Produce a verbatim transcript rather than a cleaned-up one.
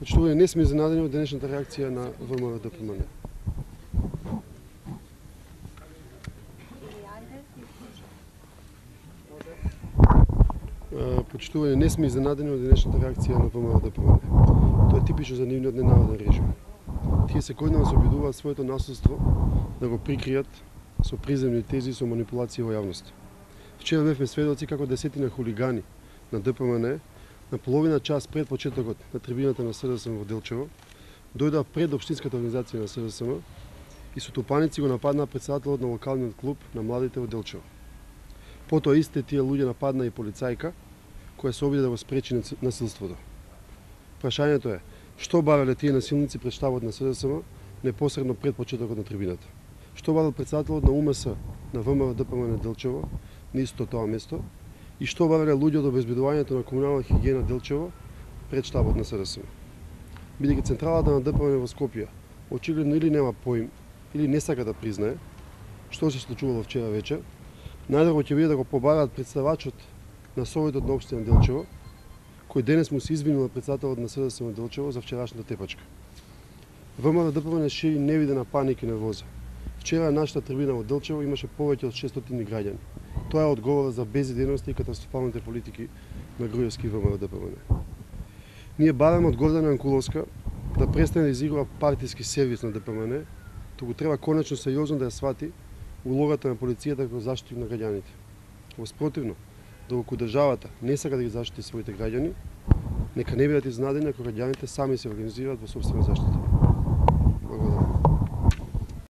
Почитувани, не сме изненадени од денешната реакција на ВМРО-ДПМНЕ. Почитувани, не сме изненадени од денешната реакција на ВМРО-ДПМНЕ. Тоа е типично за нивниот ненаваден режим. Тие секојдневно се обидуваат своето насилство да го прикријат со приземни тези и со манипулација во јавноста. Вчера бевме сведоци како десетина хулигани на ДПМНЕ на половина час пред почетокот на трибината на СДСМ во Делчево дојдоа пред општинската организација на СДСМ и со тупаници го нападнаа претседателот на локалниот клуб на младите во Делчево. Потоа истите тие луѓе нападнаа и полицајка која се обиде да го спречи насилството. Прашањето е што бавеле тие насилници пред штабот на СДСМ непосредно пред почетокот на трибината. Што бавел претседателот на УМС на ВМРО-ДПМНЕ Делчево на истото тоа место и што бавеле луѓе од обезбедувањето на Комунална хигиена Делчево пред штабот на СДСМ. Бидејќи централата на ДПМНЕ во Скопје очигледно или нема поим, или не сака да признае што се случувало вчера вечер, најдово ќе биде да го побараат претседавачот на Советот на општина Делчево, кој денес му се извинува претседателот на СДСМ Делчево за вчерашната тепачка. ВМРО-ДПМНЕ шири невидена паника и невоза. Вчера нашата трибина во Делчево имаше повеќе од шестстотини граѓани. Тоа е одговора за безидејноста и катастрофалните политики на Груевски и ВМРО-ДПМНЕ. Ние бараме од Гордана Јанкуловска да престане да изигрува партиски сервис на ДПМНЕ, туку треба конечно сериозно да ја свати улогата на полицијата како заштитник на граѓаните. Воспротивно, доколку државата не сака да ги заштити своите граѓани, нека не бидат изненадени ако граѓаните сами се организираат во сопствена заштита.